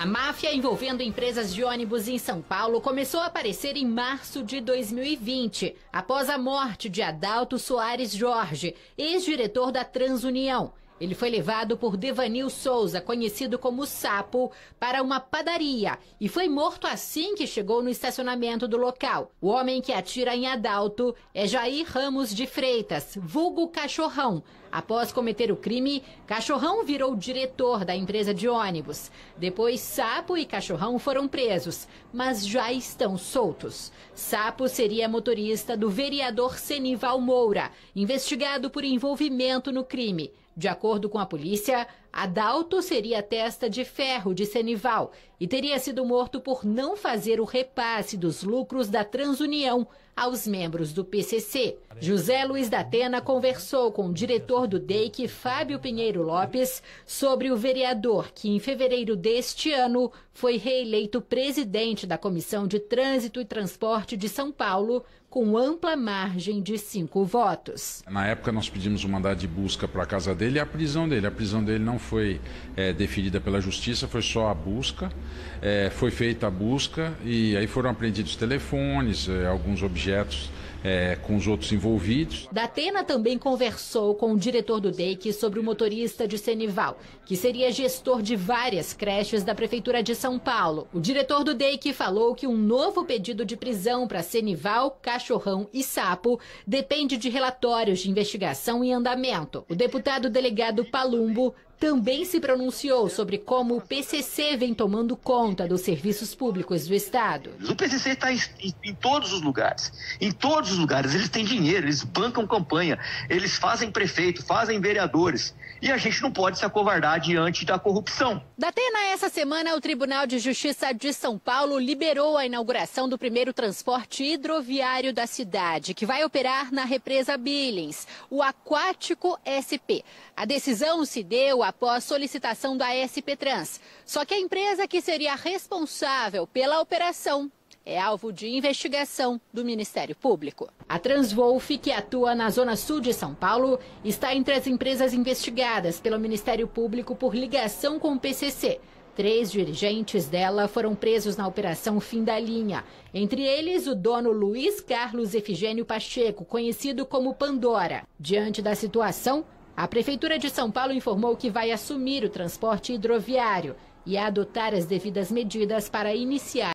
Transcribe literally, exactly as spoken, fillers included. A máfia envolvendo empresas de ônibus em São Paulo começou a aparecer em março de dois mil e vinte, após a morte de Adalto Soares Jorge, ex-diretor da Transunião. Ele foi levado por Devanil Souza, conhecido como Sapo, para uma padaria e foi morto assim que chegou no estacionamento do local. O homem que atira em Adalto é Jair Ramos de Freitas, vulgo Cachorrão. Após cometer o crime, Cachorrão virou diretor da empresa de ônibus. Depois, Sapo e Cachorrão foram presos, mas já estão soltos. Sapo seria motorista do vereador Cenival Moura, investigado por envolvimento no crime. De acordo com a polícia, Adalto seria testa de ferro de Cenival e teria sido morto por não fazer o repasse dos lucros da Transunião aos membros do P C C. José Luiz Datena conversou com o diretor do D E I C, Fábio Pinheiro Lopes, sobre o vereador que, em fevereiro deste ano, foi reeleito presidente da Comissão de Trânsito e Transporte de São Paulo, com ampla margem de cinco votos. Na época, nós pedimos um mandado de busca para a casa dele e a prisão dele. A prisão dele não foi é, deferida pela justiça, foi só a busca. É, foi feita a busca e aí foram apreendidos telefones, é, alguns objetos é, com os outros envolvidos. Datena também conversou com o diretor do D E I C sobre o motorista de Cenival, que seria gestor de várias creches da Prefeitura de São Paulo. O diretor do D E I C falou que um novo pedido de prisão para Cenival, Cachorrão e Sapo depende de relatórios de investigação em andamento. O deputado delegado Palumbo também se pronunciou sobre como o P C C vem tomando conta dos serviços públicos do Estado. O P C C está em, em todos os lugares. Em todos os lugares. Eles têm dinheiro, eles bancam campanha, eles fazem prefeito, fazem vereadores. E a gente não pode se acovardar diante da corrupção. Datena, essa semana, o Tribunal de Justiça de São Paulo liberou a inauguração do primeiro transporte hidroviário da cidade, que vai operar na represa Billings, o Aquático S P. A decisão se deu após solicitação da S P Trans. Só que a empresa que seria responsável pela operação é alvo de investigação do Ministério Público. A Transwolff, que atua na zona sul de São Paulo, está entre as empresas investigadas pelo Ministério Público por ligação com o P C C. Três dirigentes dela foram presos na operação Fim da Linha. Entre eles, o dono Luiz Carlos Efigênio Pacheco, conhecido como Pandora. Diante da situação, a Prefeitura de São Paulo informou que vai assumir o transporte hidroviário e adotar as devidas medidas para iniciar